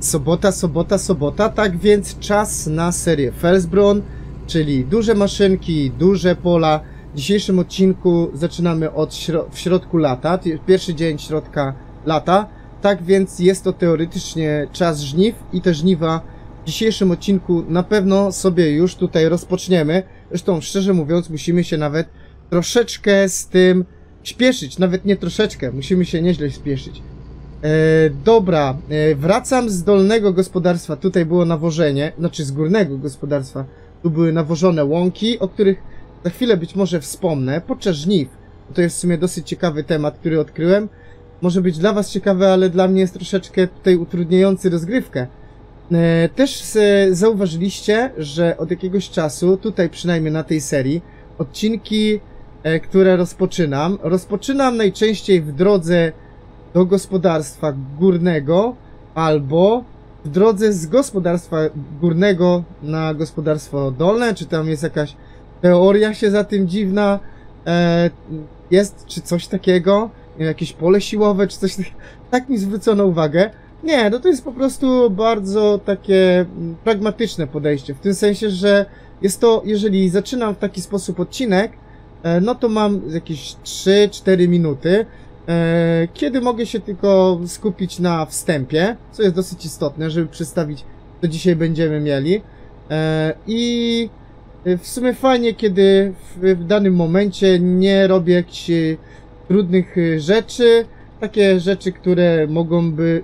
Sobota, tak więc czas na serię Felsbrunn, czyli duże maszynki, duże pola. W dzisiejszym odcinku zaczynamy od w środku lata, pierwszy dzień środka lata, tak więc jest to teoretycznie czas żniw i te żniwa w dzisiejszym odcinku na pewno sobie już tutaj rozpoczniemy. Zresztą szczerze mówiąc musimy się nawet troszeczkę z tym śpieszyć, nawet nie troszeczkę, musimy się nieźle spieszyć. Dobra, wracam z dolnego gospodarstwa, tutaj było nawożenie, znaczy z górnego gospodarstwa, tu były nawożone łąki, o których za chwilę być może wspomnę, podczas żniw. To jest w sumie dosyć ciekawy temat, który odkryłem. Może być dla was ciekawy, ale dla mnie jest troszeczkę tutaj utrudniający rozgrywkę. Też zauważyliście, że od jakiegoś czasu, tutaj przynajmniej na tej serii, odcinki, które rozpoczynam najczęściej w drodze do gospodarstwa górnego albo w drodze z gospodarstwa górnego na gospodarstwo dolne, czy tam jest jakaś teoria się za tym dziwna jest, czy coś takiego, jakieś pole siłowe, czy coś takiego. Tak mi zwrócono uwagę. Nie, no to jest po prostu bardzo takie pragmatyczne podejście, w tym sensie, że jest to, jeżeli zaczynam w taki sposób odcinek, no to mam jakieś 3-4 minuty, kiedy mogę się tylko skupić na wstępie, co jest dosyć istotne, żeby przedstawić, co dzisiaj będziemy mieli. I w sumie fajnie, kiedy w danym momencie nie robię jakichś trudnych rzeczy, takie rzeczy, które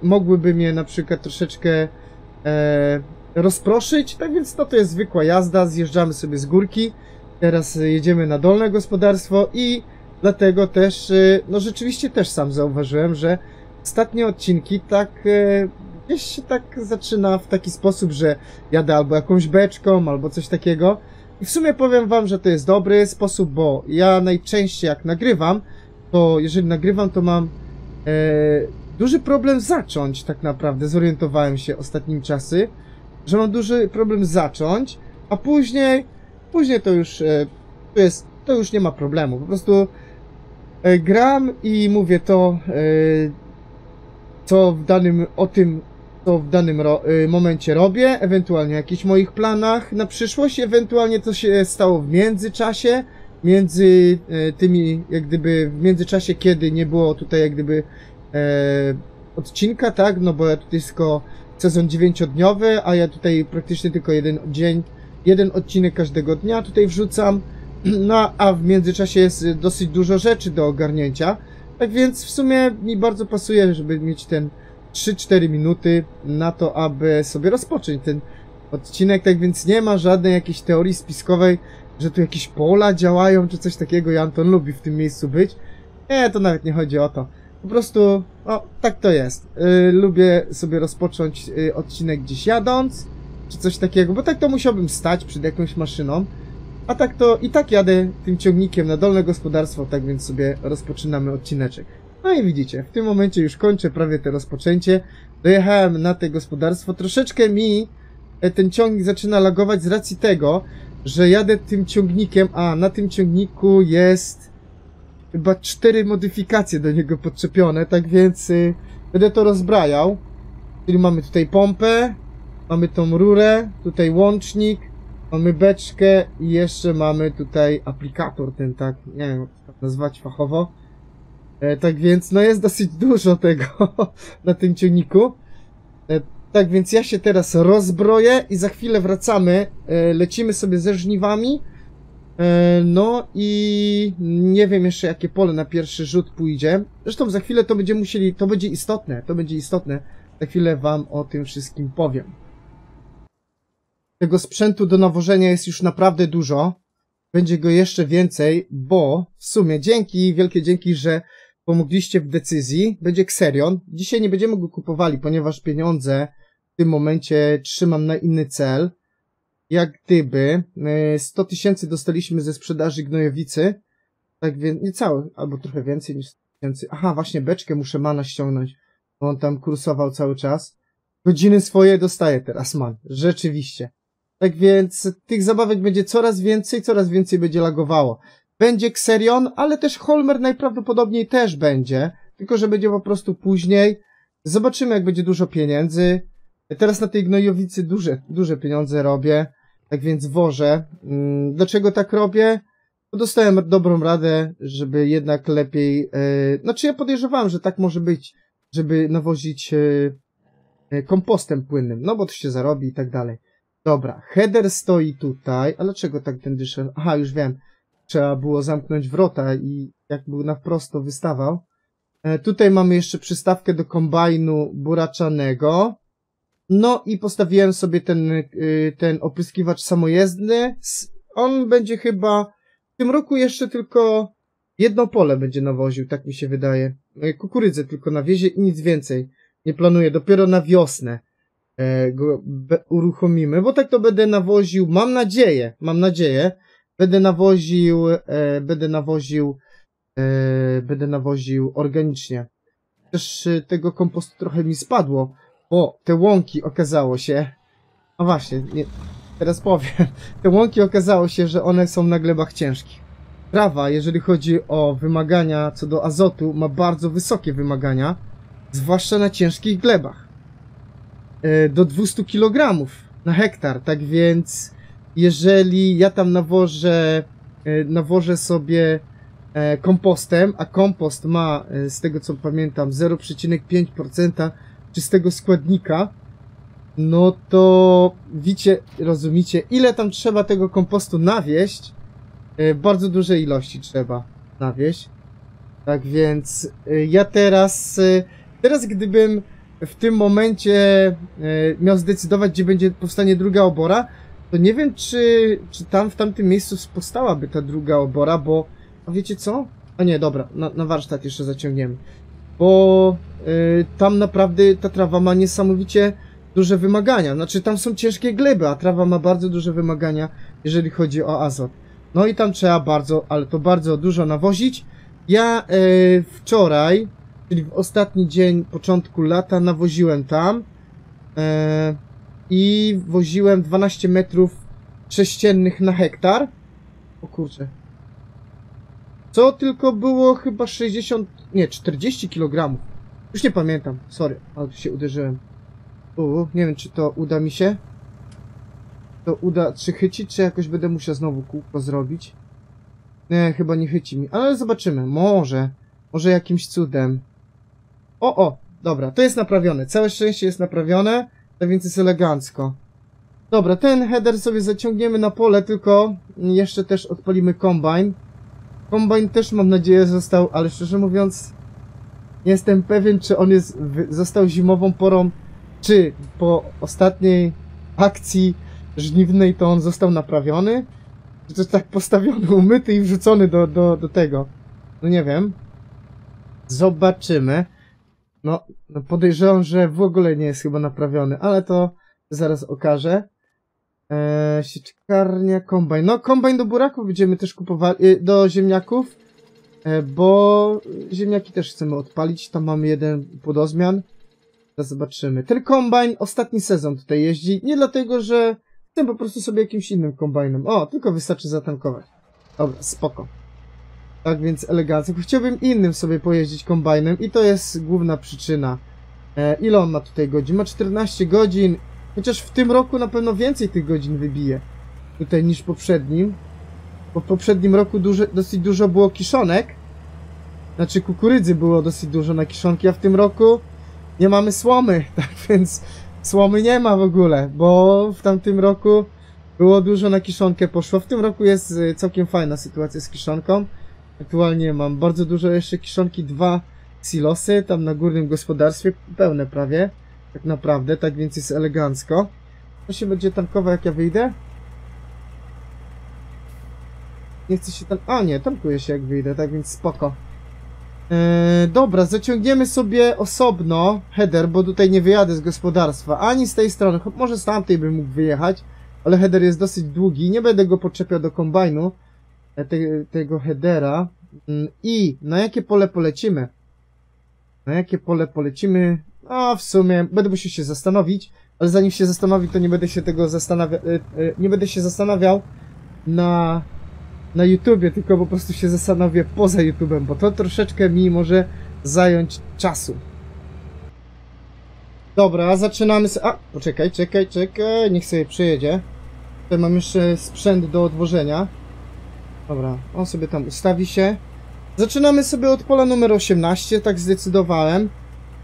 mogłyby mnie na przykład troszeczkę rozproszyć. Tak więc to jest zwykła jazda, zjeżdżamy sobie z górki, teraz jedziemy na dolne gospodarstwo i dlatego też, no rzeczywiście też sam zauważyłem, że ostatnie odcinki tak gdzieś się tak zaczyna w taki sposób, że jadę albo jakąś beczką, albo coś takiego. I w sumie powiem wam, że to jest dobry sposób, bo ja najczęściej jak nagrywam, to jeżeli nagrywam, to mam duży problem zacząć tak naprawdę. Zorientowałem się ostatnim czasy, że mam duży problem zacząć, a później to już to już nie ma problemu. Po prostu gram i mówię to, co w danym momencie robię, ewentualnie o jakichś moich planach na przyszłość, ewentualnie co się stało w międzyczasie, między tymi, jak gdyby w międzyczasie, kiedy nie było tutaj jak gdyby odcinka, tak, no bo ja tutaj tylko sezon 9-dniowy, a ja tutaj praktycznie tylko jeden dzień, jeden odcinek każdego dnia tutaj wrzucam, no a w międzyczasie jest dosyć dużo rzeczy do ogarnięcia, tak więc w sumie mi bardzo pasuje, żeby mieć ten 3-4 minuty na to, aby sobie rozpocząć ten odcinek, tak więc nie ma żadnej jakiejś teorii spiskowej, że tu jakieś pola działają, czy coś takiego, i Anton lubi w tym miejscu być. Nie, to nawet nie chodzi o to. Po prostu, no, tak to jest. Lubię sobie rozpocząć odcinek gdzieś jadąc, czy coś takiego, bo tak to musiałbym stać przed jakąś maszyną, a tak to i tak jadę tym ciągnikiem na dolne gospodarstwo, tak więc sobie rozpoczynamy odcineczek. No i widzicie, w tym momencie już kończę prawie to rozpoczęcie. Dojechałem na te gospodarstwo. Troszeczkę mi ten ciągnik zaczyna lagować z racji tego, że jadę tym ciągnikiem, a na tym ciągniku jest chyba 4 modyfikacje do niego podczepione, tak więc będę to rozbrajał. Czyli mamy tutaj pompę, mamy tą rurę, tutaj łącznik, mamy beczkę i jeszcze mamy tutaj aplikator ten, tak, nie wiem jak to nazwać fachowo. Tak więc no jest dosyć dużo tego na tym ciągniku. Tak więc ja się teraz rozbroję i za chwilę wracamy, lecimy sobie ze żniwami, no i nie wiem jeszcze jakie pole na pierwszy rzut pójdzie, zresztą za chwilę to będziemy musieli, to będzie istotne, za chwilę wam o tym wszystkim powiem. Tego sprzętu do nawożenia jest już naprawdę dużo, będzie go jeszcze więcej, bo w sumie wielkie dzięki, że pomogliście w decyzji, będzie Xerion, dzisiaj nie będziemy go kupowali, ponieważ pieniądze w tym momencie trzymam na inny cel. Jak gdyby 100 tysięcy dostaliśmy ze sprzedaży gnojowicy, tak więc niecałe, albo trochę więcej niż 100 tysięcy. Aha, właśnie beczkę muszę mana ściągnąć, bo on tam kursował cały czas. Godziny swoje dostaje teraz man, rzeczywiście. Tak więc tych zabawek będzie coraz więcej będzie lagowało. Będzie Xerion, ale też Holmer najprawdopodobniej też będzie, tylko że będzie po prostu później. Zobaczymy jak będzie dużo pieniędzy. Ja teraz na tej gnojowicy duże pieniądze robię, tak więc wożę. Dlaczego tak robię? Bo dostałem dobrą radę, żeby jednak lepiej... Znaczy ja podejrzewałem, że tak może być, żeby nawozić kompostem płynnym, no bo to się zarobi i tak dalej. Dobra, header stoi tutaj, ale czego tak ten dyszał? Aha, już wiem, trzeba było zamknąć wrota i jak był na wprost, to wystawał. Tutaj mamy jeszcze przystawkę do kombajnu buraczanego. No i postawiłem sobie ten opryskiwacz samojezdny. On będzie chyba w tym roku jeszcze tylko jedno pole będzie nawoził, tak mi się wydaje. Kukurydzę tylko nawiezie i nic więcej. Nie planuję, dopiero na wiosnę go uruchomimy, bo tak to będę nawoził, mam nadzieję, będę nawoził organicznie. Też tego kompostu trochę mi spadło, bo te łąki okazało się, no właśnie, nie, teraz powiem, te łąki okazało się, że one są na glebach ciężkich. Trawa, jeżeli chodzi o wymagania co do azotu, ma bardzo wysokie wymagania, zwłaszcza na ciężkich glebach. Do 200 kg na hektar, tak więc jeżeli ja tam nawożę sobie kompostem, a kompost ma, z tego co pamiętam, 0,5% czystego składnika, no to widzicie, rozumiecie, ile tam trzeba tego kompostu nawieść, bardzo duże ilości trzeba nawieść, tak więc ja teraz gdybym w tym momencie miał zdecydować, gdzie będzie powstanie druga obora, to nie wiem, czy tam w tamtym miejscu powstałaby ta druga obora, bo... A wiecie co? A nie, dobra, na warsztat jeszcze zaciągniemy. Bo tam naprawdę ta trawa ma niesamowicie duże wymagania. Znaczy, tam są ciężkie gleby, a trawa ma bardzo duże wymagania, jeżeli chodzi o azot. No i tam trzeba bardzo, ale to bardzo dużo nawozić. Ja wczoraj... Czyli w ostatni dzień początku lata nawoziłem tam i woziłem 12 metrów sześciennych na hektar. O kurczę. Co tylko było chyba 60, nie, 40 kg. Już nie pamiętam, sorry, ale się uderzyłem. Nie wiem, czy to uda mi się. To uda, czy chycić, czy jakoś będę musiał znowu kółko zrobić. Nie, chyba nie chyci mi, ale zobaczymy, może jakimś cudem. Dobra, to jest naprawione. Całe szczęście jest naprawione, tak więc jest elegancko. Dobra, ten header sobie zaciągniemy na pole, tylko jeszcze też odpalimy kombajn. Kombajn też mam nadzieję został, ale szczerze mówiąc nie jestem pewien, czy on został zimową porą, czy po ostatniej akcji żniwnej to on został naprawiony, czy to tak postawiony, umyty i wrzucony do tego. No nie wiem. Zobaczymy. No, podejrzewam, że w ogóle nie jest chyba naprawiony, ale to zaraz okaże. Sieczkarnia, kombajn. No, kombajn do buraków będziemy też kupowali, do ziemniaków, bo ziemniaki też chcemy odpalić. Tam mamy jeden płodozmian. Teraz zobaczymy. Ten kombajn ostatni sezon tutaj jeździ. Nie dlatego, że chcę po prostu sobie jakimś innym kombajnem. O, tylko wystarczy zatankować. Dobra, spoko. Tak więc elegancko. Chciałbym innym sobie pojeździć kombajnem i to jest główna przyczyna. Ile on ma tutaj godzin? Ma 14 godzin, chociaż w tym roku na pewno więcej tych godzin wybije tutaj niż w poprzednim. Bo w poprzednim roku dosyć dużo było kiszonek. Znaczy kukurydzy było dosyć dużo na kiszonki, a w tym roku nie mamy słomy. Tak więc słomy nie ma w ogóle, bo w tamtym roku było dużo na kiszonkę poszło. W tym roku jest całkiem fajna sytuacja z kiszonką. Aktualnie mam bardzo dużo jeszcze kiszonki, 2 silosy, tam na górnym gospodarstwie, pełne prawie, tak naprawdę, tak więc jest elegancko. To się będzie tankował, jak ja wyjdę? Nie chce się tankować, a nie, tankuje się jak wyjdę, tak więc spoko. Dobra, zaciągniemy sobie osobno header, bo tutaj nie wyjadę z gospodarstwa, ani z tej strony, może z tamtej bym mógł wyjechać, ale header jest dosyć długi, nie będę go podczepiał do kombajnu. Tego headera. I na jakie pole polecimy? No w sumie będę musiał się zastanowić, ale zanim się zastanowi, to nie będę się tego zastanawiał na YouTubie, tylko po prostu się zastanowię poza YouTube'em, bo to troszeczkę mi może zająć czasu. Dobra, zaczynamy z... A, poczekaj, czekaj, niech sobie przyjedzie. Tutaj mam jeszcze sprzęt do odwożenia. Dobra, on sobie tam ustawi się. Zaczynamy sobie od pola numer 18, tak zdecydowałem.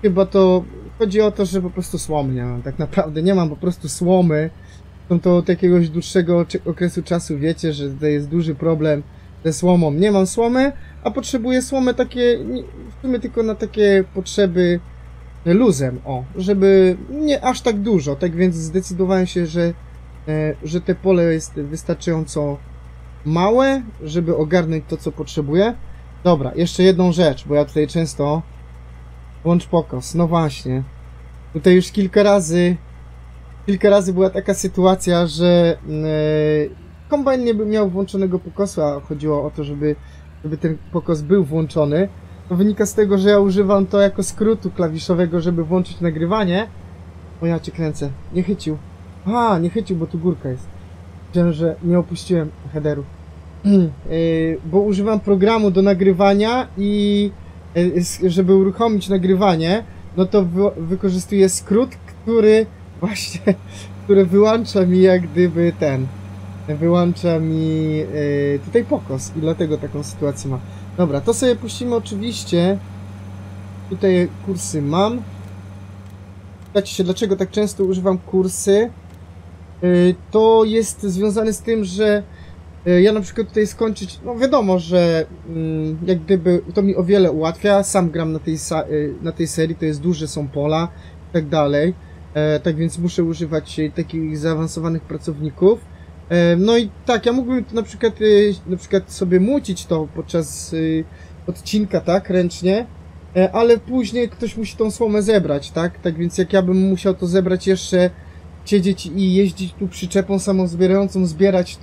Chyba to... Chodzi o to, że po prostu słomy nie mam, tak naprawdę nie mam po prostu słomy. Są to od jakiegoś dłuższego okresu czasu, wiecie, że tutaj jest duży problem ze słomą. Nie mam słomy, a potrzebuję słomy takie, w sumie tylko na takie potrzeby luzem, o, żeby nie aż tak dużo, tak więc zdecydowałem się, że te pole jest wystarczająco małe, żeby ogarnąć to, co potrzebuję. Dobra, jeszcze jedną rzecz, bo ja tutaj często... Włącz pokaz, no właśnie. Tutaj już kilka razy była taka sytuacja, że kombajn nie miał włączonego pokosu, a chodziło o to, żeby ten pokos był włączony. To wynika z tego, że ja używam to jako skrótu klawiszowego, żeby włączyć nagrywanie. O, ja cię kręcę. Nie chycił. Aha, nie chycił, bo tu górka jest. Myślałem, że nie opuściłem headeru. Bo używam programu do nagrywania i... żeby uruchomić nagrywanie, no to wykorzystuję skrót, który właśnie, wyłącza mi jak gdyby ten, wyłącza mi tutaj pokos i dlatego taką sytuację ma. Dobra, to sobie puścimy oczywiście, tutaj kursy mam. Pytacie się, dlaczego tak często używam kursy? To jest związane z tym, że ja na przykład tutaj skończyć, no wiadomo, że jak gdyby to mi o wiele ułatwia, sam gram na tej serii, to jest duże, są pola i tak dalej, tak więc muszę używać takich zaawansowanych pracowników. No i tak, ja mógłbym to na przykład sobie mucić to podczas odcinka, tak, ręcznie, ale później ktoś musi tą słomę zebrać, tak, tak więc jak ja bym musiał to zebrać jeszcze, siedzieć i jeździć tu przyczepą samozbierającą, zbierać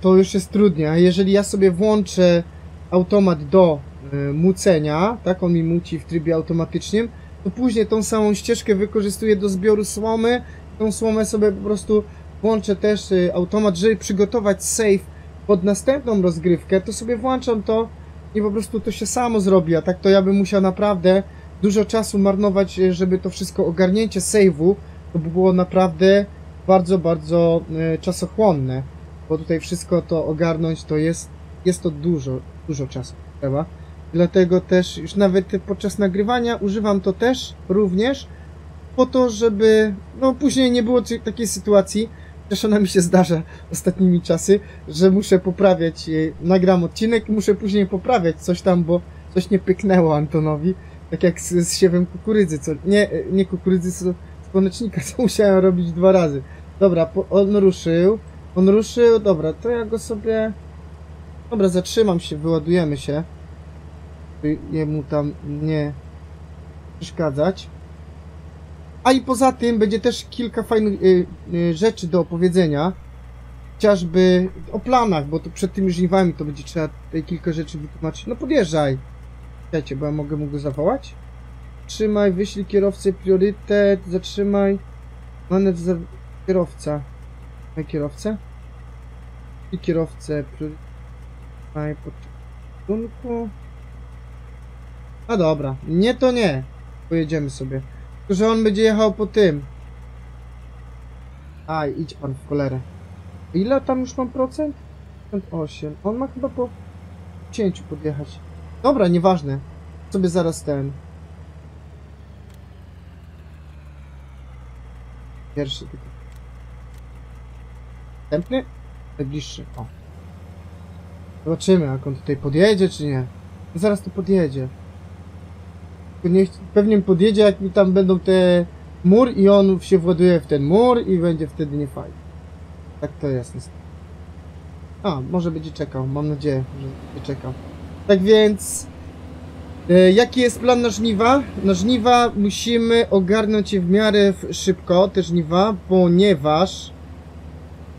to już jest trudniej, a jeżeli ja sobie włączę automat do mucenia, tak, on mi muci w trybie automatycznym, to później tą samą ścieżkę wykorzystuję do zbioru słomy, tą słomę sobie po prostu włączę też automat, żeby przygotować save pod następną rozgrywkę, to sobie włączam to i po prostu to się samo zrobi, a tak to ja bym musiał naprawdę dużo czasu marnować, żeby to wszystko ogarnięcie save'u, to by było naprawdę bardzo, bardzo czasochłonne. Bo tutaj wszystko to ogarnąć, to jest to dużo czasu trzeba. Dlatego też już nawet podczas nagrywania używam to też również po to, żeby no później nie było takiej sytuacji, też ona mi się zdarza ostatnimi czasy, że muszę poprawiać, nagram odcinek i muszę później poprawiać coś tam, bo coś nie pyknęło Antonowi, tak jak z siewem kukurydzy, co nie kukurydzy, słonecznika, co musiałem robić 2 razy. Dobra, on ruszył, dobra, to ja go sobie... Dobra, zatrzymam się, wyładujemy się. By jemu tam nie przeszkadzać. A i poza tym będzie też kilka fajnych rzeczy do opowiedzenia. Chociażby o planach, bo to przed tymi żniwami to będzie trzeba tutaj kilka rzeczy wytłumaczyć. No podjeżdżaj. Czekajcie, bo ja mogę mu go zawołać. Zatrzymaj, wyślij kierowcę, priorytet, zatrzymaj. Manewr za kierowca. Kierowcę i kierowcę poczekaj. A dobra, nie to nie. Pojedziemy sobie. Tylko, że on będzie jechał po tym. Aj, idź pan w cholerę. Ile tam już mam procent? 8. On ma chyba po 10 podjechać. Dobra, nieważne. Sobie zaraz ten. Pierwszy tylko. Następny? Najbliższy. O. Zobaczymy, jak on tutaj podjedzie, czy nie. No zaraz tu podjedzie. Pewnie podjedzie, jak mi tam będą te mur i on się właduje w ten mur i będzie wtedy nie fajnie. Tak to jest. A, może będzie czekał. Mam nadzieję, że będzie czekał. Tak więc... jaki jest plan na żniwa? Na żniwa musimy ogarnąć je w miarę szybko, te żniwa, ponieważ...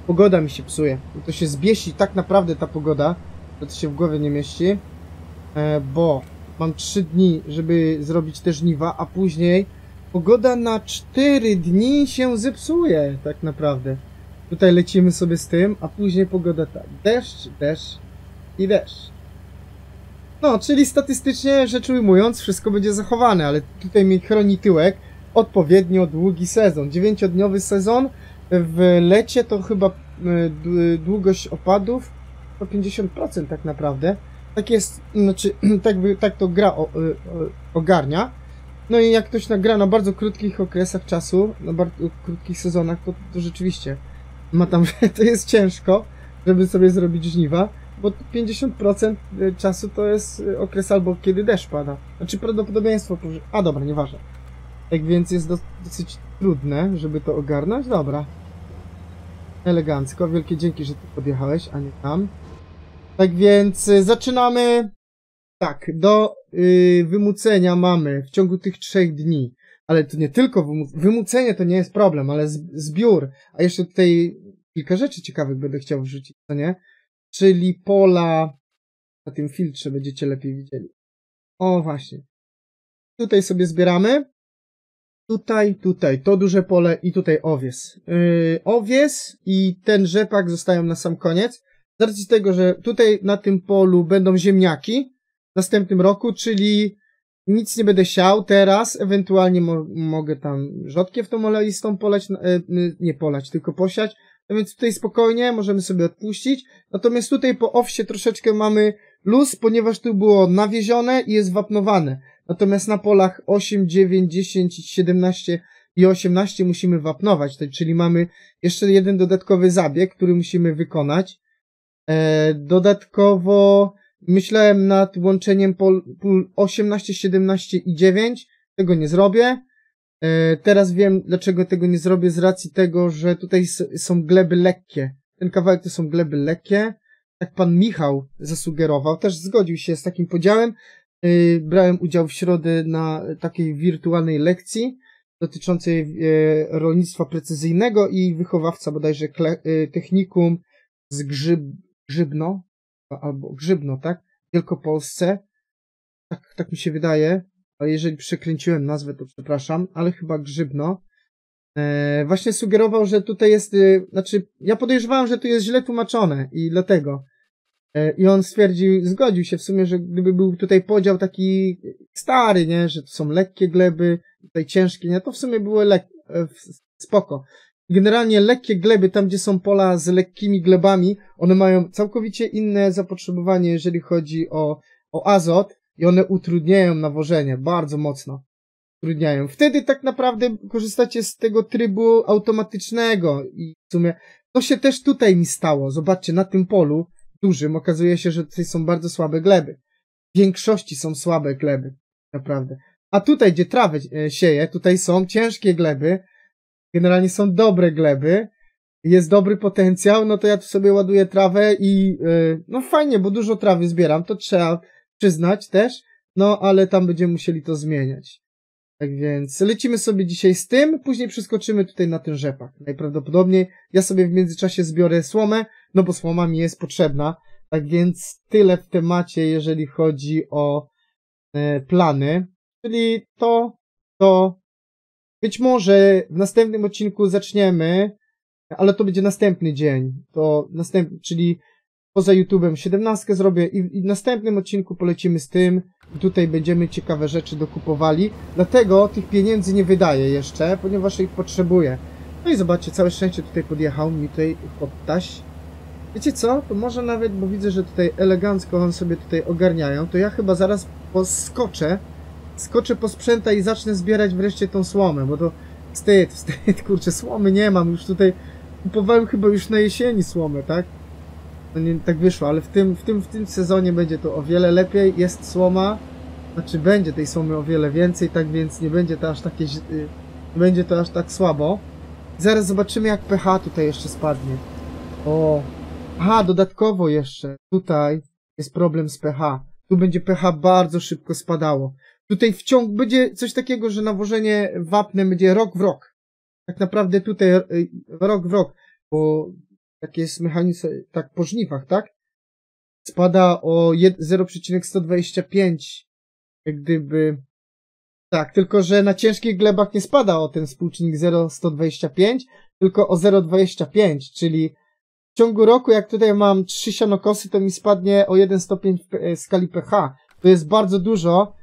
Pogoda mi się psuje. To się zbiesi tak naprawdę ta pogoda, że to się w głowie nie mieści, bo mam 3 dni, żeby zrobić te żniwa, a później pogoda na 4 dni się zepsuje tak naprawdę. Tutaj lecimy sobie z tym, a później pogoda tak. Deszcz, deszcz i deszcz. No, czyli statystycznie rzecz ujmując, wszystko będzie zachowane, ale tutaj mi chroni tyłek, odpowiednio długi sezon. 9-dniowy sezon, w lecie to chyba długość opadów to 50% tak naprawdę. Tak jest, znaczy tak to gra ogarnia. No i jak ktoś nagra na bardzo krótkich okresach czasu, na bardzo krótkich sezonach, to rzeczywiście ma tam, to jest ciężko, żeby sobie zrobić żniwa, bo 50% czasu to jest okres albo kiedy deszcz pada. Znaczy prawdopodobieństwo, a dobra, nieważne. Tak więc jest dosyć trudne, żeby to ogarnąć, dobra. Elegancko, wielkie dzięki, że tu podjechałeś, a nie tam. Tak więc zaczynamy. Tak, do wymucenia mamy w ciągu tych 3 dni, ale to nie tylko wymucenie to nie jest problem, ale zbiór, a jeszcze tutaj kilka rzeczy ciekawych będę chciał wrzucić, co nie? Czyli pola na tym filtrze będziecie lepiej widzieli. O właśnie. Tutaj sobie zbieramy. Tutaj, to duże pole i tutaj owies. Owies i ten rzepak zostają na sam koniec. Z racji tego, że tutaj na tym polu będą ziemniaki w następnym roku, czyli nic nie będę siał teraz, ewentualnie mogę tam rzodkiew tą oleistą polać, nie polać, tylko posiać. No więc tutaj spokojnie możemy sobie odpuścić. Natomiast tutaj po owsie troszeczkę mamy luz, ponieważ tu było nawiezione i jest wapnowane. Natomiast na polach 8, 9, 10, 17 i 18 musimy wapnować. Czyli mamy jeszcze jeden dodatkowy zabieg, który musimy wykonać. Dodatkowo myślałem nad łączeniem pól 18, 17 i 9. Tego nie zrobię. Teraz wiem, dlaczego tego nie zrobię, z racji tego, że tutaj są gleby lekkie. Ten kawałek to są gleby lekkie. Tak pan Michał zasugerował. Też zgodził się z takim podziałem. Brałem udział w środę na takiej wirtualnej lekcji dotyczącej rolnictwa precyzyjnego i wychowawca bodajże technikum z Grzybno, albo Grzybno, tak? W Wielkopolsce. Tak mi się wydaje. A jeżeli przekręciłem nazwę, to przepraszam, ale chyba Grzybno. Właśnie sugerował, że tutaj jest, znaczy ja podejrzewałem, że to jest źle tłumaczone i dlatego. I on stwierdził, zgodził się w sumie, że gdyby był tutaj podział taki stary, nie, że to są lekkie gleby, tutaj ciężkie, nie, to w sumie było spoko. Generalnie lekkie gleby, tam gdzie są pola z lekkimi glebami, one mają całkowicie inne zapotrzebowanie, jeżeli chodzi o azot i one utrudniają nawożenie, bardzo mocno utrudniają. Wtedy tak naprawdę korzystacie z tego trybu automatycznego i w sumie to się też tutaj mi stało, zobaczcie, na tym polu dużym okazuje się, że tutaj są bardzo słabe gleby. W większości są słabe gleby, naprawdę. A tutaj, gdzie trawę sieje, tutaj są ciężkie gleby. Generalnie są dobre gleby. Jest dobry potencjał, no to ja tu sobie ładuję trawę i no fajnie, bo dużo trawy zbieram, to trzeba przyznać też, no ale tam będziemy musieli to zmieniać. Tak więc lecimy sobie dzisiaj z tym, później przeskoczymy tutaj na ten rzepak. Najprawdopodobniej ja sobie w międzyczasie zbiorę słomę, no bo słoma mi jest potrzebna. Tak więc tyle w temacie, jeżeli chodzi o plany. Czyli to być może w następnym odcinku zaczniemy, ale to będzie następny dzień. Czyli poza YouTube'em 17 zrobię i w następnym odcinku polecimy z tym. Tutaj będziemy ciekawe rzeczy dokupowali. Dlatego tych pieniędzy nie wydaję jeszcze, ponieważ ich potrzebuję. No i zobaczcie, całe szczęście tutaj podjechał mi tutaj podtaś. Wiecie co? To może nawet, bo widzę, że tutaj elegancko on sobie tutaj ogarniają, to ja chyba zaraz skoczę po sprzęta i zacznę zbierać wreszcie tą słomę, bo to wstyd, kurczę, słomy nie mam już tutaj. Kupowałem chyba już na jesieni słomę, tak? No nie, tak wyszło, ale w tym sezonie będzie to o wiele lepiej, jest słoma, znaczy będzie tej słomy o wiele więcej, tak więc nie będzie to aż takie, nie będzie to aż tak słabo. Zaraz zobaczymy, jak pH tutaj jeszcze spadnie. O, aha, dodatkowo jeszcze tutaj jest problem z pH. Tu będzie pH bardzo szybko spadało. Tutaj będzie coś takiego, że nawożenie wapnem będzie rok w rok. Tak naprawdę tutaj rok w rok, bo tak jest mechanizm, tak po żniwach, tak? Spada o 0,125, jak gdyby. Tak, tylko że na ciężkich glebach nie spada o ten współczynnik 0,125, tylko o 0,25, czyli w ciągu roku, jak tutaj mam 3 sianokosy, to mi spadnie o 1 stopień w skali pH. To jest bardzo dużo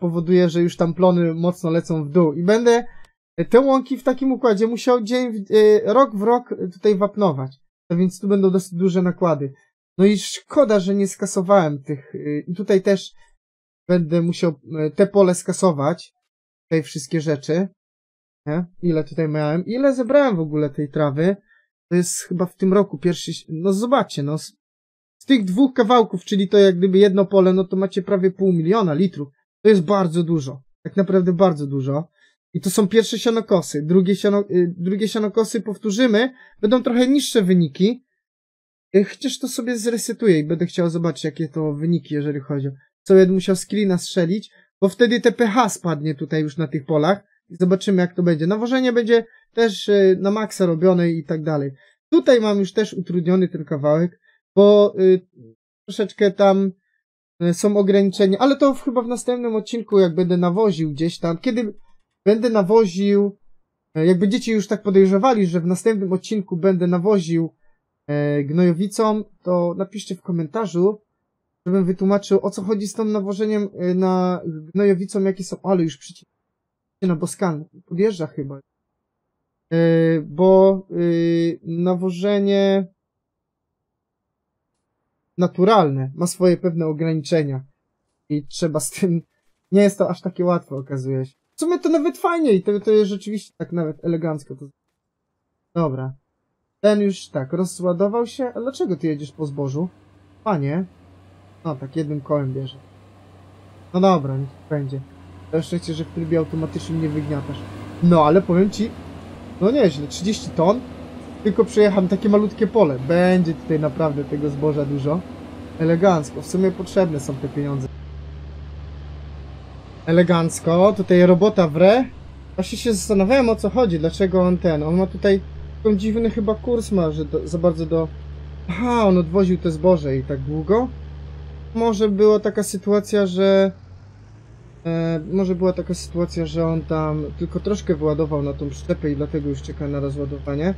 powoduje, że już tam plony mocno lecą w dół i będę te łąki w takim układzie musiał rok w rok tutaj wapnować, a więc tu będą dosyć duże nakłady. No i szkoda, że nie skasowałem tych i tutaj też będę musiał te pole skasować, te wszystkie rzeczy. Nie? Ile tutaj miałem? Ile zebrałem w ogóle tej trawy? To jest chyba w tym roku pierwszy... No zobaczcie, no z tych dwóch kawałków, czyli to jak gdyby jedno pole, no to macie prawie 500 000 litrów. To jest bardzo dużo. Tak naprawdę bardzo dużo. I to są pierwsze sianokosy. Drugie sianokosy powtórzymy. Będą trochę niższe wyniki. Chociaż to sobie zresetuję i będę chciał zobaczyć, jakie to wyniki, jeżeli chodzi o... Co będę musiał screena strzelić, bo wtedy te pH spadnie tutaj już na tych polach. I zobaczymy, jak to będzie. Nawożenie będzie też na maksa robione i tak dalej. Tutaj mam już też utrudniony ten kawałek, bo troszeczkę tam są ograniczenia, ale to chyba w następnym odcinku, jak będę nawoził gdzieś tam, kiedy będę nawoził, jak będziecie już tak podejrzewali, że w następnym odcinku będę nawoził gnojowicą, to napiszcie w komentarzu, żebym wytłumaczył, o co chodzi z tym nawożeniem na gnojowicą, jakie są, ale już przeciw na boskan, podjeżdża chyba, bo nawożenie naturalne ma swoje pewne ograniczenia i trzeba z tym, nie jest to aż takie łatwe, okazuje się. W sumie to nawet fajnie i to jest rzeczywiście tak nawet elegancko. To... Dobra, ten już tak rozładował się. A dlaczego ty jedziesz po zbożu? Panie, no tak jednym kołem bierze. No dobra, niech będzie. Na szczęście, że w trybie automatycznym nie wygniatasz. No, ale powiem ci, no nieźle, 30 ton, tylko przejechałem takie malutkie pole. Będzie tutaj naprawdę tego zboża dużo. Elegancko, w sumie potrzebne są te pieniądze. Elegancko, tutaj robota wre. Właśnie się zastanawiałem, o co chodzi, dlaczego on ten, on ma tutaj ten dziwny chyba kurs ma, że za bardzo do... Aha, on odwoził to zboże i tak długo. Może była taka sytuacja, że... może była taka sytuacja, że on tam tylko troszkę wyładował na tą przyczepę i dlatego już czeka na rozładowanie.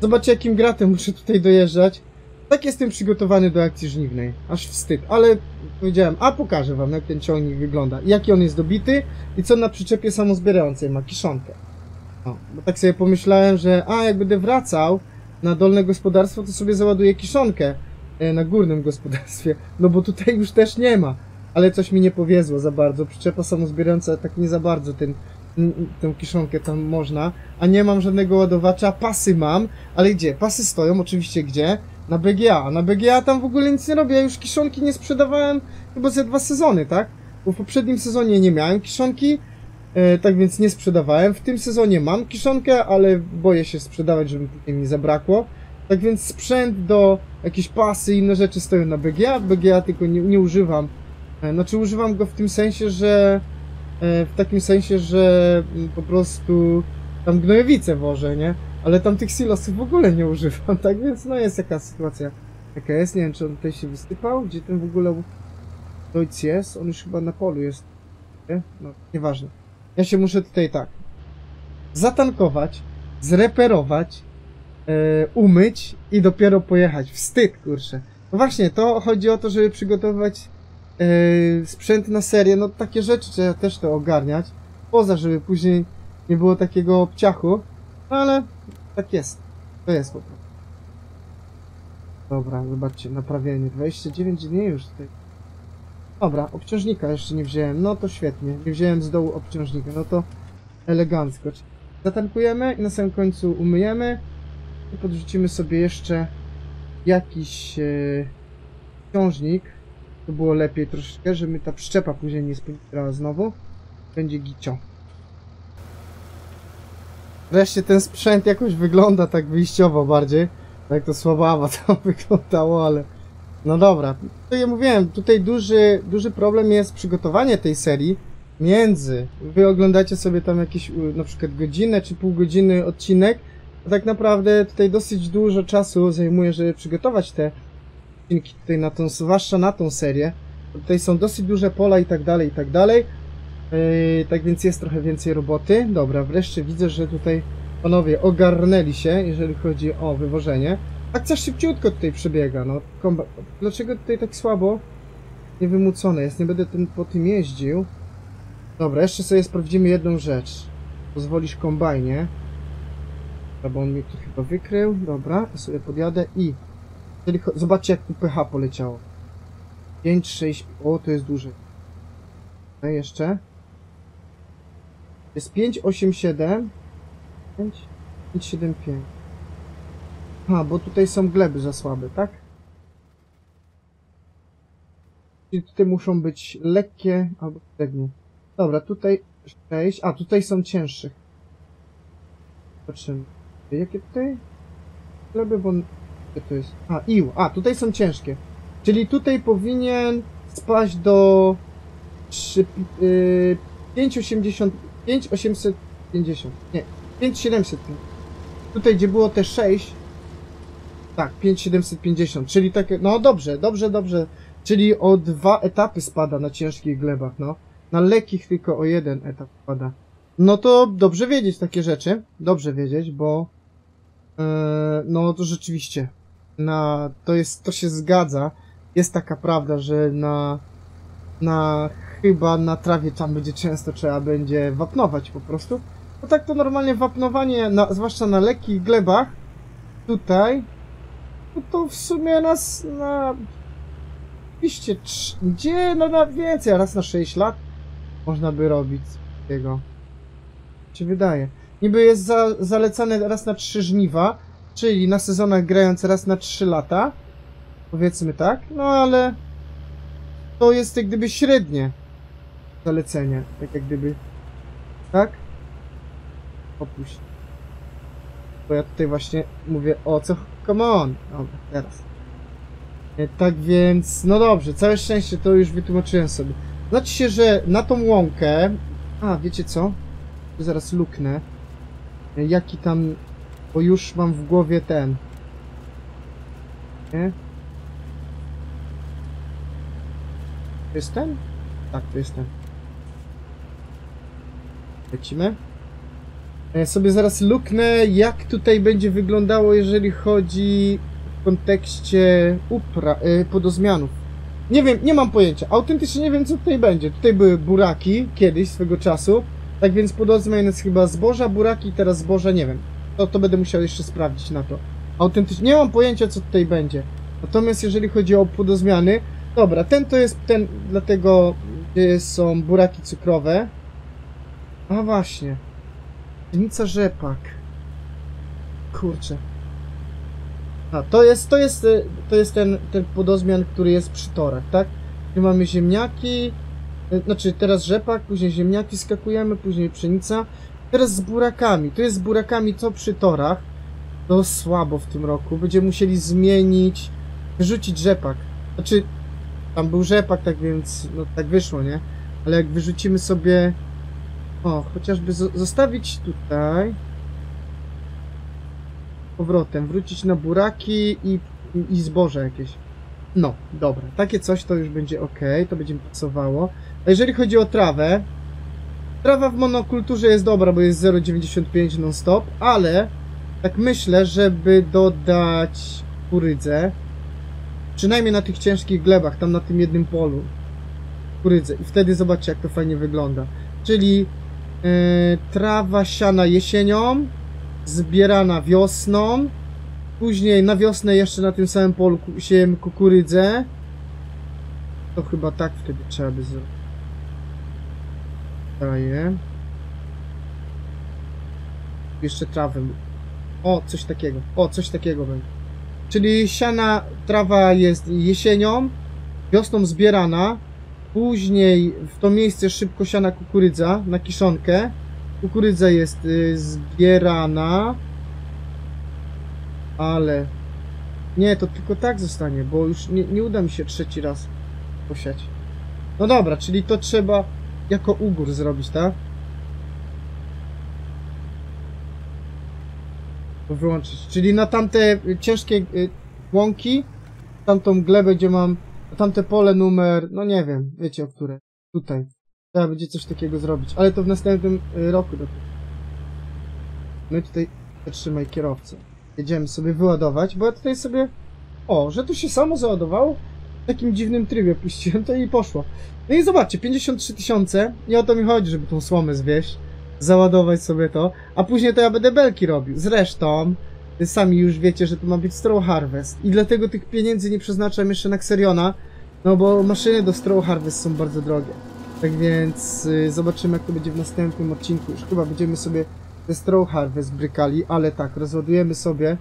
Zobaczcie, jakim gratem muszę tutaj dojeżdżać. Tak jestem przygotowany do akcji żniwnej. Aż wstyd, ale powiedziałem, a pokażę wam, jak ten ciągnik wygląda. Jaki on jest dobity i co na przyczepie samozbierającej ma kiszonkę. No, bo tak sobie pomyślałem, że jak będę wracał na dolne gospodarstwo, to sobie załaduję kiszonkę na górnym gospodarstwie. No bo tutaj już też nie ma. Ale coś mi nie powiedzło za bardzo. Przyczepa samozbierająca tak nie za bardzo tę kiszonkę tam można. A nie mam żadnego ładowacza. Pasy mam. Ale gdzie? Pasy stoją oczywiście gdzie? Na BGA. A na BGA tam w ogóle nic nie robię. Ja już kiszonki nie sprzedawałem chyba ze 2 sezony, tak? Bo w poprzednim sezonie nie miałem kiszonki. Tak więc nie sprzedawałem. W tym sezonie mam kiszonkę, ale boję się sprzedawać, żeby tutaj mi zabrakło. Tak więc sprzęt do jakieś pasy i inne rzeczy stoją na BGA. BGA tylko nie używam. Znaczy używam go w tym sensie, że po prostu tam gnojowice wożę, nie? Ale tam tych silosów w ogóle nie używam, tak więc no jest jaka sytuacja. Jaka jest, nie wiem, czy on tutaj się wysypał, gdzie ten w ogóle dojc jest, on już chyba na polu jest, nie? No, nieważne. Ja się muszę tutaj tak zatankować, zreperować, umyć i dopiero pojechać. Wstyd, kurczę. No właśnie, to chodzi o to, żeby przygotować sprzęt na serię, no takie rzeczy trzeba też to ogarniać, poza żeby później nie było takiego obciachu, no ale tak jest, to jest po prostu. Dobra, zobaczcie, naprawienie 29 dni już tutaj. Dobra, obciążnika jeszcze nie wziąłem, no to świetnie, nie wziąłem z dołu obciążnika, no to elegancko. Zatankujemy i na samym końcu umyjemy i podrzucimy sobie jeszcze jakiś obciążnik. To było lepiej troszeczkę, żeby ta przyczepa później nie spędzała znowu. Będzie gicio. Wreszcie ten sprzęt jakoś wygląda tak wyjściowo bardziej. Tak to słabawa tam wyglądało, ale... No dobra. To ja mówiłem, tutaj duży problem jest przygotowanie tej serii między... Wy oglądacie sobie tam jakieś na przykład godzinę czy pół godziny odcinek. A tak naprawdę tutaj dosyć dużo czasu zajmuje, żeby przygotować te... Tutaj na tą, zwłaszcza na tą serię. Tutaj są dosyć duże pola i tak dalej, i tak dalej. Tak więc jest trochę więcej roboty. Dobra, wreszcie widzę, że tutaj panowie ogarnęli się, jeżeli chodzi o wywożenie. Akcja szybciutko tutaj przebiega. No, dlaczego tutaj tak słabo? Niewymucone jest, nie będę po tym jeździł. Dobra, jeszcze sobie sprawdzimy jedną rzecz. Pozwolisz kombajnie. Bo on mnie tu chyba wykrył. Dobra, to sobie podjadę i... Zobaczcie, jak tu pH poleciało. 5, 6... O, to jest duże. No jeszcze. Jest 5, 8, 7. 5, 5, 7, 5. Aha, bo tutaj są gleby za słabe, tak? Czyli tutaj muszą być lekkie albo średnie. Dobra, tutaj 6. A, tutaj są cięższe. Zobaczymy. Jakie tutaj? Gleby, bo... Gdzie to jest? A, ił. A, tutaj są ciężkie. Czyli tutaj powinien spaść do... 5,80... 5,850. Nie, 5,700. Tutaj, gdzie było te 6... Tak, 5,750. Czyli takie... No dobrze, dobrze, dobrze. Czyli o 2 etapy spada na ciężkich glebach, no. Na lekkich tylko o 1 etap spada. No to dobrze wiedzieć takie rzeczy. Dobrze wiedzieć, bo... no to rzeczywiście. Na... To jest... To się zgadza. Jest taka prawda, że na... Chyba na trawie tam będzie często trzeba będzie wapnować po prostu. No tak to normalnie wapnowanie, zwłaszcza na lekkich glebach, tutaj, no to w sumie nas na... Oczywiście, gdzie? No na więcej, raz na 6 lat można by robić tego. Się wydaje. Niby jest zalecane raz na 3 żniwa, czyli na sezonach grające raz na 3 lata. Powiedzmy tak, no ale... To jest jak gdyby średnie zalecenie, tak jak gdyby, tak? Opuść. Bo ja tutaj właśnie mówię o co, come on, dobra, teraz. Tak więc, no dobrze, całe szczęście to już wytłumaczyłem sobie. Znaczy się, że na tą łąkę, a wiecie co, zaraz luknę, jaki tam, bo już mam w głowie ten, nie? To jest ten? Tak, to jest ten. Lecimy. Sobie zaraz luknę, jak tutaj będzie wyglądało, jeżeli chodzi w kontekście podozmianów. Nie wiem, nie mam pojęcia. Autentycznie nie wiem, co tutaj będzie. Tutaj były buraki kiedyś, swego czasu. Tak więc podozmian jest chyba zboża, buraki, teraz zboża, nie wiem. To będę musiał jeszcze sprawdzić na to. Autentycznie nie mam pojęcia, co tutaj będzie. Natomiast jeżeli chodzi o podozmiany, dobra, ten to jest ten, dlatego gdzie są buraki cukrowe. A właśnie. Pszenica rzepak. Kurczę. A, to jest ten podozmian, który jest przy torach, tak? Tu mamy ziemniaki. Znaczy teraz rzepak, później ziemniaki skakujemy, później pszenica. Teraz z burakami. Tu jest z burakami co przy torach. To słabo w tym roku. Będziemy musieli zmienić, wyrzucić rzepak. Znaczy... Tam był rzepak, tak więc, no tak wyszło, nie? Ale jak wyrzucimy sobie... O, chociażby zostawić tutaj... Powrotem, wrócić na buraki i zboże jakieś. No, dobra, takie coś to już będzie ok, to będzie mi pasowało. A jeżeli chodzi o trawę... Trawa w monokulturze jest dobra, bo jest 0,95 non-stop, ale... Tak myślę, żeby dodać kurydzę. Przynajmniej na tych ciężkich glebach, tam na tym jednym polu kurydzę. I wtedy zobaczcie, jak to fajnie wygląda. Czyli trawa siana jesienią, zbierana wiosną, później na wiosnę jeszcze na tym samym polu siejemy kukurydzę. To chyba tak wtedy trzeba by zrobić. Daję. Jeszcze trawę. O, coś takiego będzie. Czyli siana, trawa jest jesienią, wiosną zbierana, później w to miejsce szybko siana kukurydza na kiszonkę. Kukurydza jest zbierana, ale nie, to tylko tak zostanie, bo już nie uda mi się trzeci raz posiać. No dobra, czyli to trzeba jako ugór zrobić, tak? Wyłączyć, czyli na tamte ciężkie łąki, tamtą glebę, gdzie mam, tamte pole numer, no nie wiem, wiecie o które, tutaj, trzeba będzie coś takiego zrobić, ale to w następnym roku dopiero. No i tutaj zatrzymaj kierowcę, jedziemy sobie wyładować, bo ja tutaj sobie, o, że tu się samo załadowało, takim dziwnym trybie puściłem to i poszło. No i zobaczcie, 53 000, nie o to mi chodzi, żeby tą słomę zwieść, załadować sobie to, a później to ja będę belki robił. Zresztą sami już wiecie, że to ma być straw harvest i dlatego tych pieniędzy nie przeznaczam jeszcze na Xeriona, no bo maszyny do straw harvest są bardzo drogie. Tak więc zobaczymy, jak to będzie w następnym odcinku. Już chyba będziemy sobie te straw harvest brykali, ale tak, rozładujemy sobie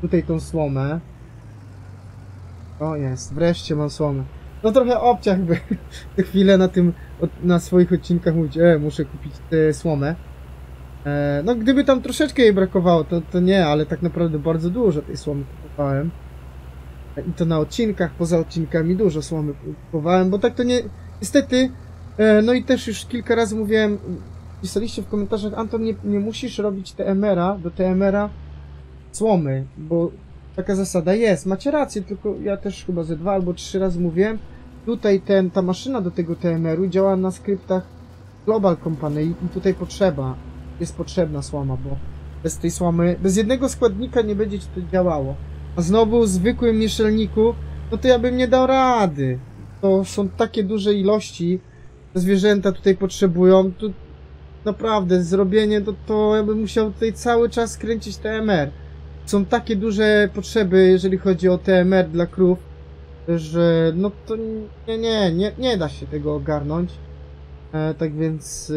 tutaj tą słomę. O jest, wreszcie mam słomę. No trochę obciach by chwilę na tym, na swoich odcinkach mówić, muszę kupić słomę. No gdyby tam troszeczkę jej brakowało, to nie, ale tak naprawdę bardzo dużo tej słomy kupowałem. I to na odcinkach, poza odcinkami dużo słomy kupowałem, bo tak to nie... Niestety, no i też już kilka razy mówiłem, pisaliście w komentarzach, Anton, nie musisz robić TMR-a, do TMR-a słomy, bo taka zasada jest. Macie rację, tylko ja też chyba ze 2 albo 3 razy mówiłem. Tutaj ta maszyna do tego TMR-u działa na skryptach GlobalCompany i tutaj jest potrzebna słoma, bo bez tej słomy, bez jednego składnika nie będzie ci to działało. A znowu w zwykłym mieszelniku, no to ja bym nie dał rady. To są takie duże ilości, zwierzęta tutaj potrzebują, tu naprawdę zrobienie to ja bym musiał tutaj cały czas kręcić TMR. Są takie duże potrzeby, jeżeli chodzi o TMR dla krów, że no to nie da się tego ogarnąć. Tak więc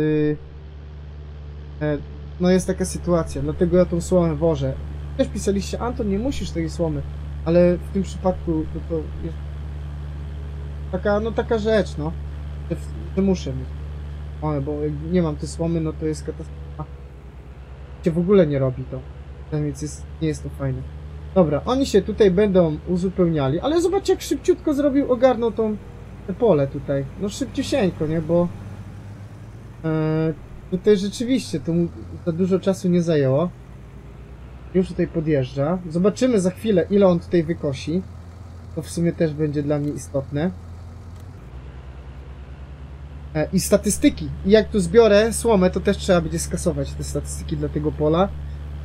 no jest taka sytuacja, dlatego ja tą słomę wożę. Też pisaliście, Anton, nie musisz tej słomy, ale w tym przypadku to jest taka rzecz, no, że muszę mieć, bo jak nie mam tej słomy, no to jest katastrofa. Się w ogóle nie robi to, więc nie jest to fajne. Dobra, oni się tutaj będą uzupełniali, ale zobaczcie, jak szybciutko ogarnął te pole tutaj. No szybciusieńko, nie, bo tutaj rzeczywiście to mu za dużo czasu nie zajęło. Już tutaj podjeżdża. Zobaczymy za chwilę, ile on tutaj wykosi. To w sumie też będzie dla mnie istotne. I statystyki. I jak tu zbiorę słomę, to też trzeba będzie skasować te statystyki dla tego pola,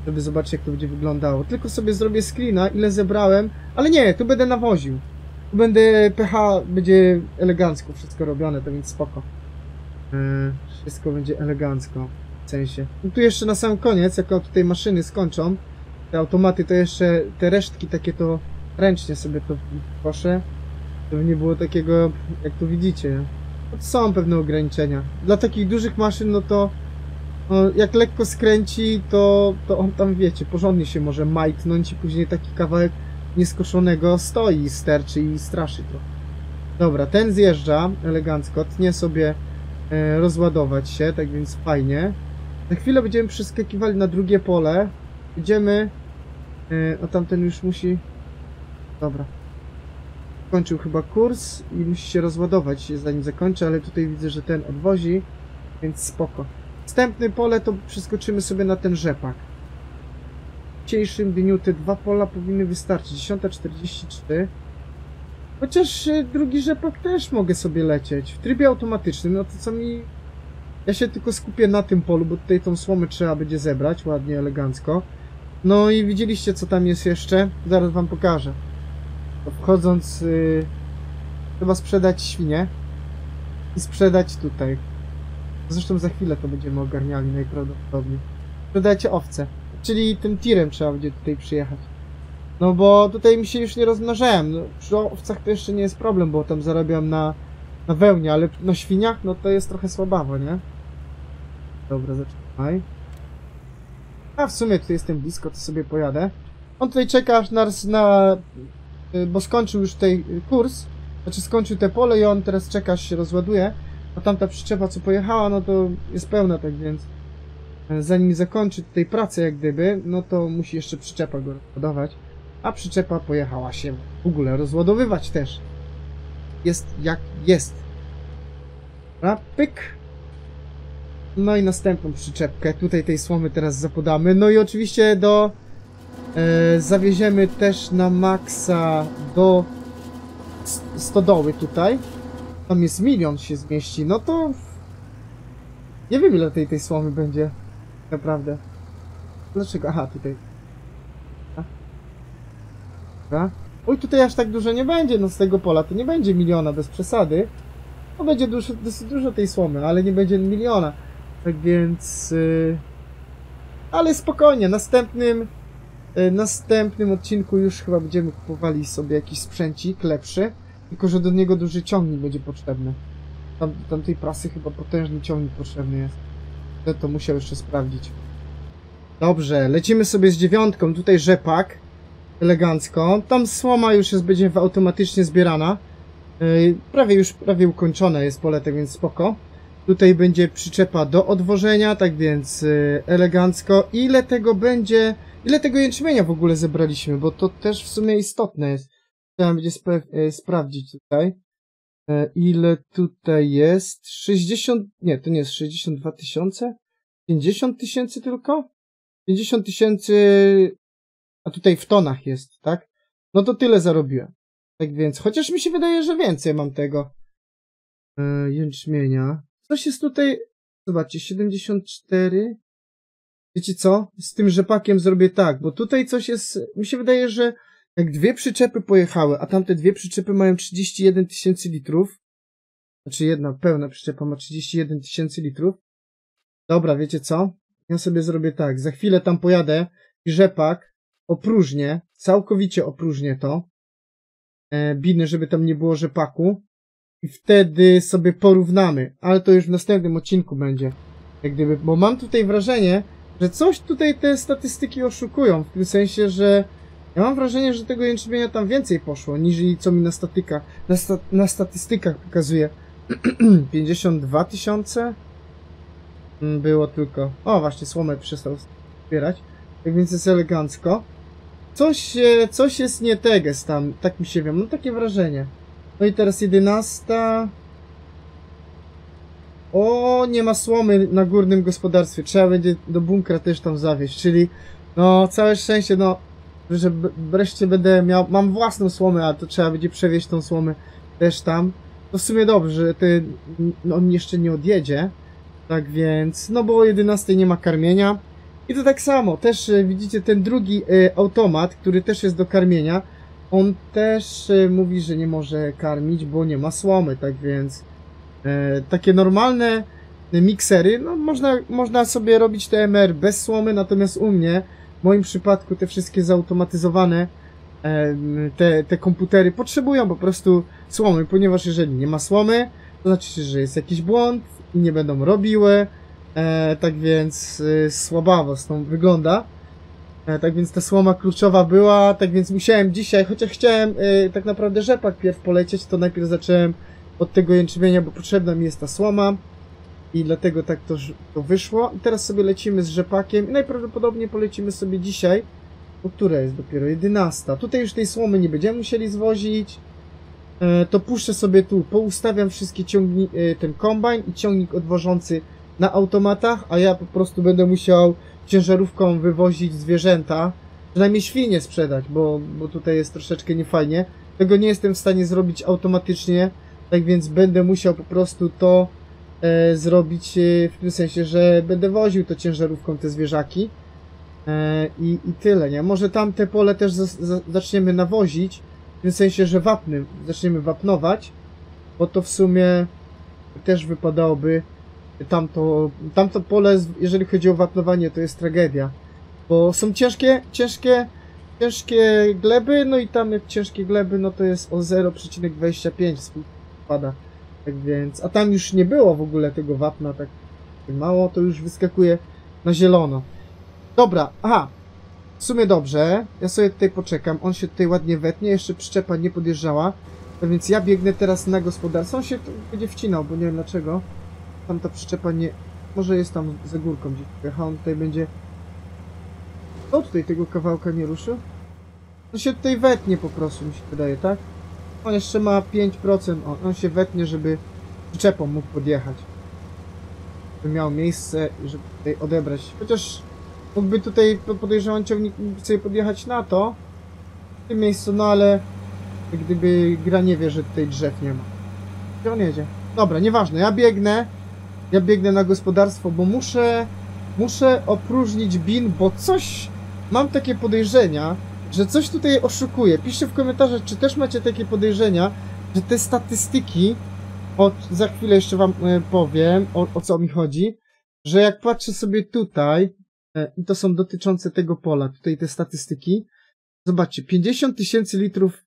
żeby zobaczyć, jak to będzie wyglądało. Tylko sobie zrobię screena, ile zebrałem, ale nie, tu będę nawoził. Tu będę pH, będzie elegancko wszystko robione, to więc spoko. Wszystko będzie elegancko, w sensie. No tu jeszcze na sam koniec, jak tutaj maszyny skończą, te automaty, to jeszcze te resztki takie to ręcznie sobie to koszę, żeby nie było takiego, jak tu widzicie. Są pewne ograniczenia. Dla takich dużych maszyn, no to jak lekko skręci, to on tam, wiecie, porządnie się może majtnąć i później taki kawałek nieskoszonego stoi, sterczy i straszy to. Dobra, ten zjeżdża elegancko, tnie sobie rozładować się, tak więc fajnie. Za chwilę będziemy przeskakiwali na drugie pole. Idziemy, tamten już musi... Dobra. Kończył chyba kurs i musi się rozładować, zanim zakończę, ale tutaj widzę, że ten odwozi, więc spoko. Następne pole to przeskoczymy sobie na ten rzepak. W dzisiejszym dniu te 2 pola powinny wystarczyć. 10:43. Chociaż drugi rzepak też mogę sobie lecieć w trybie automatycznym, no to co mi... Ja się tylko skupię na tym polu, bo tutaj tą słomę trzeba będzie zebrać ładnie, elegancko. No i widzieliście, co tam jest jeszcze? Zaraz wam pokażę. Wchodząc, trzeba sprzedać świnie i sprzedać tutaj. Zresztą za chwilę to będziemy ogarniali najprawdopodobniej. Sprzedajcie owce, czyli tym tirem trzeba będzie tutaj przyjechać. No bo tutaj mi się już nie rozmnażałem. No, przy owcach to jeszcze nie jest problem, bo tam zarabiam na wełnie, ale na świniach no to jest trochę słabawo, nie? Dobra, zaczynaj. A w sumie tutaj jestem blisko, to sobie pojadę. On tutaj czeka aż bo skończył już tutaj kurs, znaczy skończył te pole i on teraz czeka, aż się rozładuje, a tamta przyczepa, co pojechała, no to jest pełna, tak więc zanim zakończy tutaj pracę, jak gdyby, no to musi jeszcze przyczepa go rozładować, a przyczepa pojechała się w ogóle rozładowywać też. Jest jak jest. Dobra, pyk. No i następną przyczepkę, tutaj tej słomy teraz zapodamy, no i oczywiście zawieziemy też na maksa do stodoły tutaj. Tam jest 1 000 000 się zmieści, no to... Nie wiem, ile tej słomy będzie, naprawdę. Dlaczego? Aha, tutaj. Dobra. Oj, tutaj aż tak dużo nie będzie, no z tego pola to nie będzie miliona, bez przesady. No będzie dosyć dużo tej słomy, ale nie będzie miliona. Tak więc... ale spokojnie, następnym odcinku już chyba będziemy kupowali sobie jakiś sprzęcik lepszy, tylko że do niego duży ciągnik będzie potrzebny. Tam tej prasy chyba potężny ciągnik potrzebny jest. Będę to musiał jeszcze sprawdzić. Dobrze, lecimy sobie z 9. Tutaj rzepak. Elegancko. Tam słoma już jest, będzie automatycznie zbierana. Prawie ukończone jest pole, tak więc spoko. Tutaj będzie przyczepa do odwożenia, tak więc elegancko. Ile tego jęczmienia w ogóle zebraliśmy, bo to też w sumie istotne jest. Trzeba będzie sprawdzić tutaj. Ile tutaj jest? 60, nie, to nie jest 62 tysiące? 50 tysięcy tylko? 50 tysięcy, a tutaj w tonach jest, tak? No to tyle zarobiłem. Tak więc, chociaż mi się wydaje, że więcej mam tego jęczmienia. Coś jest tutaj, zobaczcie, 74. Wiecie co? Z tym rzepakiem zrobię tak, bo tutaj coś jest, mi się wydaje, że jak dwie przyczepy pojechały, a tamte dwie przyczepy mają 31 tysięcy litrów. Znaczy jedna pełna przyczepa ma 31 tysięcy litrów. Dobra, wiecie co? Ja sobie zrobię tak. Za chwilę tam pojadę i rzepak opróżnię, całkowicie opróżnię to. Biny, żeby tam nie było rzepaku. I wtedy sobie porównamy. Ale to już w następnym odcinku będzie. Jak gdyby, bo mam tutaj wrażenie, że coś tutaj te statystyki oszukują. W tym sensie, że ja mam wrażenie, że tego jęczmienia tam więcej poszło, niż co mi na statystykach pokazuje. 52 tysiące było tylko... O, właśnie, słomę przestał zbierać. Tak więc jest elegancko. Coś jest nie teges tam, tak mi się wiem. Mam takie wrażenie. No i teraz 11. O, nie ma słomy na górnym gospodarstwie. Trzeba będzie do bunkra też tam zawieźć, czyli... No, całe szczęście, no... że wreszcie będę miał, mam własną słomę, a to trzeba będzie przewieźć tą słomę też tam. To w sumie dobrze, że on jeszcze nie odjedzie. Tak więc, no bo o 11 nie ma karmienia. I to tak samo, też widzicie ten drugi automat, który też jest do karmienia. On też mówi, że nie może karmić, bo nie ma słomy, tak więc takie normalne miksery, no można sobie robić TMR bez słomy, natomiast u mnie w moim przypadku te wszystkie zautomatyzowane te komputery potrzebują po prostu słomy, ponieważ jeżeli nie ma słomy, to znaczy, że jest jakiś błąd i nie będą robiły. Tak więc słabawo z tą wygląda. Tak więc ta słoma kluczowa była, tak więc musiałem dzisiaj, chociaż chciałem tak naprawdę rzepak pierw polecieć, to najpierw zacząłem od tego jęczmienia, bo potrzebna mi jest ta słoma. I dlatego tak to wyszło. I teraz sobie lecimy z rzepakiem. I najprawdopodobniej polecimy sobie dzisiaj. Bo która jest dopiero? 11. Tutaj już tej słomy nie będziemy musieli zwozić. To puszczę sobie tu. Poustawiam wszystkie ciągniki, ten kombajn i ciągnik odwożący na automatach. A ja po prostu będę musiał ciężarówką wywozić zwierzęta. Przynajmniej świnie sprzedać, bo tutaj jest troszeczkę niefajnie. Tego nie jestem w stanie zrobić automatycznie. Tak więc będę musiał po prostu to... zrobić w tym sensie, że będę woził to ciężarówką te zwierzaki i tyle, nie? Może tamte pole też zaczniemy nawozić, w tym sensie, że zaczniemy wapnować, bo to w sumie też wypadałoby tamto pole, jeżeli chodzi o wapnowanie, to jest tragedia, bo są ciężkie gleby, no i tam jak ciężkie gleby, no to jest o 0,25 spada. Tak więc, a tam już nie było w ogóle tego wapna, tak mało, to już wyskakuje na zielono. Dobra, aha, w sumie dobrze, ja sobie tutaj poczekam, on się tutaj ładnie wetnie, jeszcze przyczepa nie podjeżdżała, tak więc ja biegnę teraz na gospodarstwo, on się będzie wcinał, bo nie wiem dlaczego, tam ta przyczepa nie, może jest tam za górką gdzieś, aha, on tutaj będzie, o tutaj tego kawałka nie ruszył, on się tutaj wetnie po prostu, mi się wydaje, tak? On jeszcze ma 5%, on się wetnie, żeby przyczepą mógł podjechać. By miał miejsce, żeby tutaj odebrać. Chociaż mógłby tutaj, podejrzewam, ciągnik sobie podjechać na to, w tym miejscu, no ale gdyby gra nie wie, że tutaj drzew nie ma. Gdzie on jedzie? Dobra, nieważne, ja biegnę na gospodarstwo, bo muszę opróżnić bin, bo coś, mam takie podejrzenia, że coś tutaj oszukuje. Piszcie w komentarzach, czy też macie takie podejrzenia, że te statystyki, za chwilę jeszcze wam powiem, o co mi chodzi, że jak patrzę sobie tutaj, i to są dotyczące tego pola, tutaj te statystyki, zobaczcie, 50 000 litrów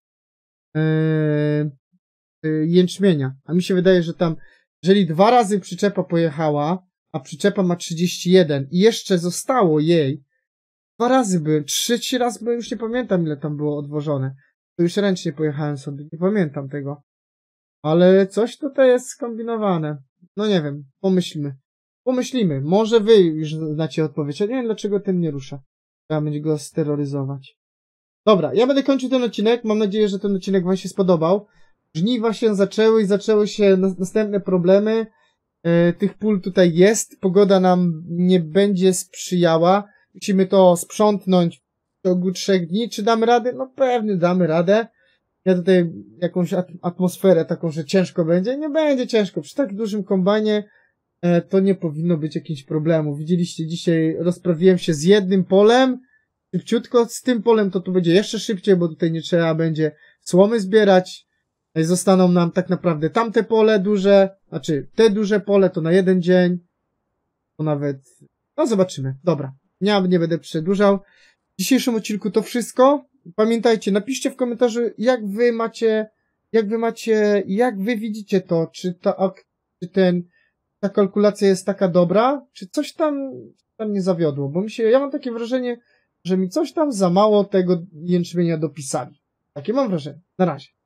jęczmienia, a mi się wydaje, że tam, jeżeli 2 razy przyczepa pojechała, a przyczepa ma 31 i jeszcze zostało jej, 2 razy byłem, 3. raz byłem, już nie pamiętam ile tam było odwożone, to już ręcznie pojechałem sobie, nie pamiętam tego, ale coś tutaj jest skombinowane, no nie wiem, pomyślmy. Pomyślimy, może wy już znacie odpowiedź, a nie wiem dlaczego ten nie rusza. Trzeba będzie go steroryzować. Dobra, ja będę kończył ten odcinek, mam nadzieję, że ten odcinek wam się spodobał. Żniwa się zaczęły i zaczęły się następne problemy. Tych pól tutaj jest, pogoda nam nie będzie sprzyjała. Musimy to sprzątnąć w ciągu 3 dni. Czy damy radę? No pewnie damy radę. Ja tutaj jakąś atmosferę taką, że ciężko będzie. Nie będzie ciężko, przy tak dużym kombajnie to nie powinno być jakiegoś problemu. Widzieliście, dzisiaj rozprawiłem się z jednym polem, szybciutko z tym polem, to tu będzie jeszcze szybciej, bo tutaj nie trzeba będzie słomy zbierać. Zostaną nam tak naprawdę tamte pole duże, znaczy te duże pole to na 1 dzień, to nawet, no zobaczymy. Dobra, ja nie będę przedłużał. W dzisiejszym odcinku to wszystko. Pamiętajcie, napiszcie w komentarzu, jak wy widzicie to, ta kalkulacja jest taka dobra, czy coś tam nie zawiodło, bo ja mam takie wrażenie, że mi coś tam za mało tego jęczmienia dopisali. Takie mam wrażenie. Na razie.